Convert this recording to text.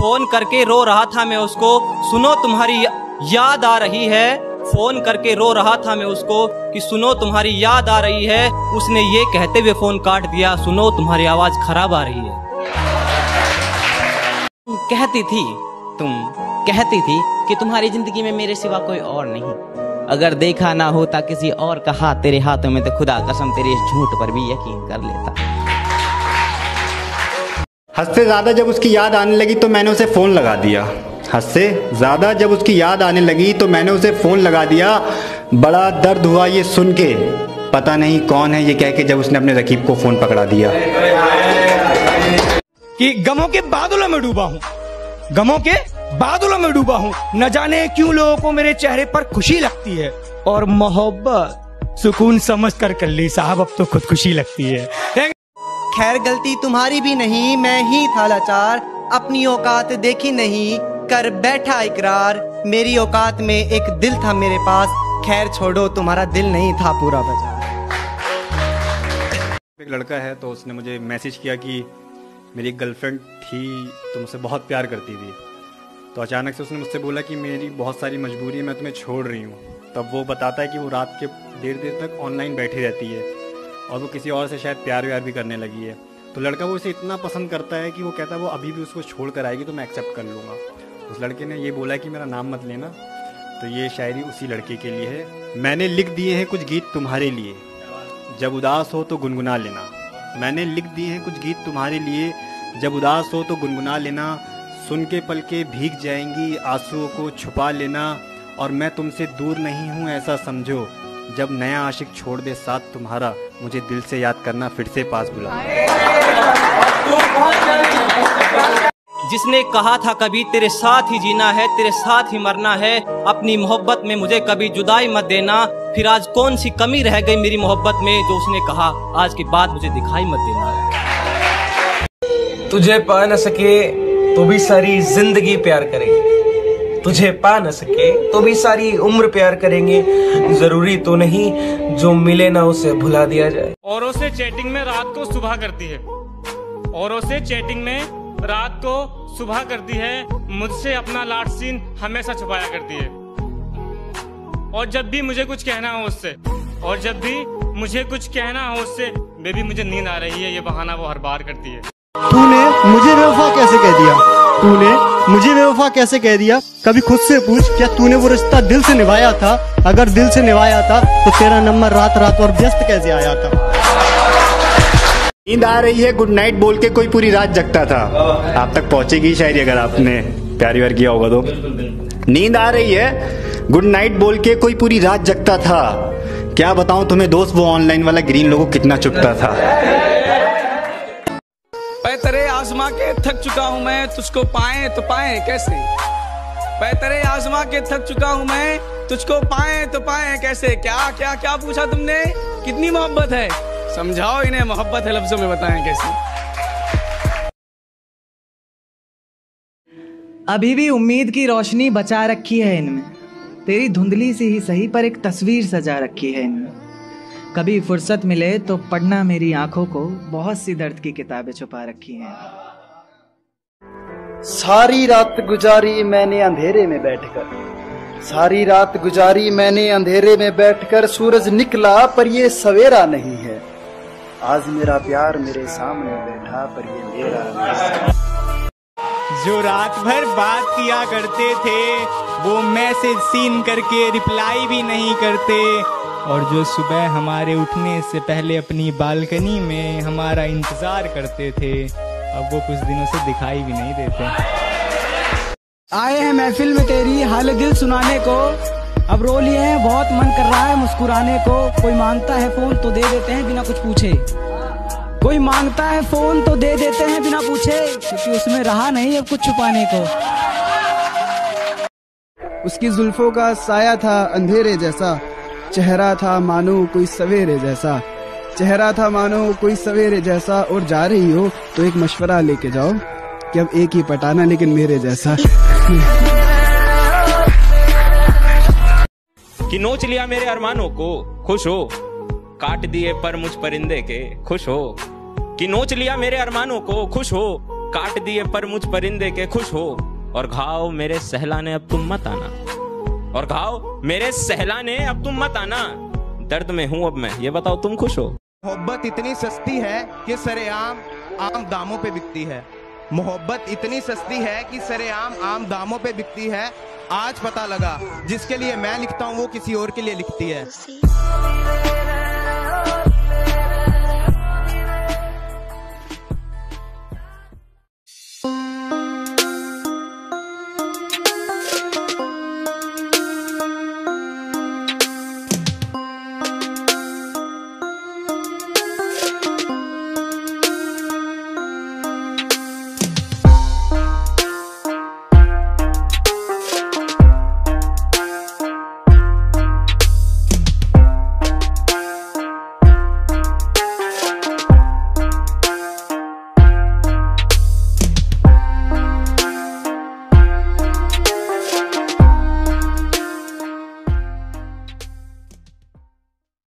Phone करके रो रहा था मैं उसको, सुनो तुम्हारी याद आ रही है। फोन करके रो रहा था मैं उसको कि सुनो तुम्हारी याद आ रही है। उसने ये कहते हुए फोन काट दिया, सुनो तुम्हारी आवाज खराब आ रही है। तुम कहती थी कि तुम्हारी जिंदगी में मेरे सिवा कोई और नहीं, अगर देखा ना होता किसी और का हाथ तेरे हाथों में तो खुदा कसम तेरे इस झूठ पर भी यकीन कर लेता। हद से ज्यादा जब उसकी याद आने लगी तो मैंने उसे फोन लगा दिया। बड़ा दर्द हुआ ये सुन के, पता नहीं कौन है ये कह के, जब उसने अपने रकीब को फोन पकड़ा दिया कि गमों के बादलों में डूबा हूँ, न जाने क्यों लोगों को मेरे चेहरे पर खुशी लगती है और मोहब्बत सुकून समझ कर ली साहब, अब तो खुदकुशी लगती है। खैर गलती तुम्हारी भी नहीं, मैं ही था लाचार, अपनी औकात देखी नहीं कर बैठा इकरार, मेरी औकात में एक दिल था मेरे पास, खैर छोड़ो तुम्हारा दिल नहीं था पूरा बाजार। एक लड़का है तो उसने मुझे मैसेज किया कि मेरी एक गर्लफ्रेंड थी तो मुझसे बहुत प्यार करती थी, तो अचानक से उसने मुझसे बोला कि मेरी बहुत सारी मजबूरी है, मैं तुम्हें छोड़ रही हूँ। तब वो बताता है कि वो रात के देर तक ऑनलाइन बैठी रहती है और वो किसी और से शायद प्यार व्यार भी करने लगी है। तो लड़का वो इसे इतना पसंद करता है कि वो कहता है वो अभी भी उसको छोड़ कर आएगी तो मैं एक्सेप्ट कर लूँगा। उस लड़के ने ये बोला कि मेरा नाम मत लेना, तो ये शायरी उसी लड़के के लिए है। मैंने लिख दिए हैं कुछ गीत तुम्हारे लिए, जब उदास हो तो गुनगुना लेना। मैंने लिख दिए हैं कुछ गीत तुम्हारे लिए, जब उदास हो तो गुनगुना लेना। सुन के पलके भीग जाएंगी, आंसुओं को छुपा लेना। और मैं तुमसे दूर नहीं हूँ ऐसा समझो, जब नया आशिक छोड़ दे साथ तुम्हारा, मुझे दिल से याद करना फिर से पास बुलाना। जिसने कहा था कभी तेरे साथ ही जीना है तेरे साथ ही मरना है, अपनी मोहब्बत में मुझे कभी जुदाई मत देना। फिर आज कौन सी कमी रह गई मेरी मोहब्बत में, जो उसने कहा आज के बाद मुझे दिखाई मत देना। तुझे पा न सके तो भी सारी जिंदगी प्यार करेंगे, तुझे पा न सके तो भी सारी उम्र प्यार करेंगे। जरूरी तो नहीं जो मिले ना उसे भुला दिया जाए। औरों से चैटिंग में रात को सुबह करती है, औरों से चैटिंग में रात को सुबह करती है, मुझसे अपना लास्ट सीन हमेशा छुपाया करती है। और जब भी मुझे कुछ कहना हो उससे, बेबी मुझे नींद आ रही है, ये बहाना वो हर बार करती है। तूने मुझे बेवफा कैसे कह दिया, कभी खुद से पूछ क्या तूने वो रिश्ता दिल से निभाया था? अगर दिल से निभाया था तो तेरा नंबर रात और व्यस्त कैसे आया था? नींद आ रही है गुड नाइट बोल के कोई पूरी रात जगता था। आप तक पहुंचेगी शायरी अगर आपने प्यार व्यार किया होगा तो। नींद आ रही है गुड नाइट बोल के कोई पूरी रात जगता था, क्या बताऊं तुम्हें दोस्त वो ऑनलाइन वाला ग्रीन लोगो कितना चुपता था। मैं तेरे आजमा के थक चुका हूँ मैं, तुझको पाए तो पाए कैसे? क्या क्या क्या पूछा तुमने? कितनी मोहब्बत है समझाओ इन्हें, मोहब्बत है लफ्जों में बताएं कैसे। अभी भी उम्मीद की रोशनी बचा रखी है इनमें, तेरी धुंधली सी ही सही पर एक तस्वीर सजा रखी है इनमें। कभी फुर्सत मिले तो पढ़ना मेरी आंखों को, बहुत सी दर्द की किताबें छुपा रखी हैं। सारी रात गुजारी मैंने अंधेरे में बैठकर, सूरज निकला पर ये सवेरा नहीं है। आज मेरा प्यार मेरे सामने बैठा पर ये मेरा नहीं। जो रात भर बात किया करते थे वो मैसेज सीन करके रिप्लाई भी नहीं करते, और जो सुबह हमारे उठने से पहले अपनी बालकनी में हमारा इंतजार करते थे, अब वो कुछ दिनों से दिखाई भी नहीं देते। आए हैं महफिल में तेरी हाल दिल सुनाने को, अब रो लिए हैं बहुत मन कर रहा है मुस्कुराने को। कोई मांगता है फोन तो दे देते हैं बिना कुछ पूछे, क्योंकि उसमें रहा नहीं अब कुछ छुपाने को। उसकी जुल्फों का साया था अंधेरे जैसा, चेहरा था मानो कोई सवेरे जैसा, और जा रही हो तो एक मशवरा लेके जाओ कि अब एक ही पटाना लेकिन मेरे जैसा। कि नोच लिया मेरे अरमानों को खुश हो, काट दिए पर मुझ परिंदे के खुश हो। कि नोच लिया मेरे अरमानों को खुश हो, काट दिए पर मुझ परिंदे के, खुश हो और घाव मेरे सहलाने अब तुम मत आना, और घाव मेरे सहलाने अब तुम मत आना, दर्द में हूं अब मैं, ये बताओ तुम खुश हो। मोहब्बत इतनी सस्ती है कि सरेआम आम दामों पे बिकती है, मोहब्बत इतनी सस्ती है कि सरेआम आम दामों पे बिकती है, आज पता लगा जिसके लिए मैं लिखता हूँ वो किसी और के लिए लिखती है।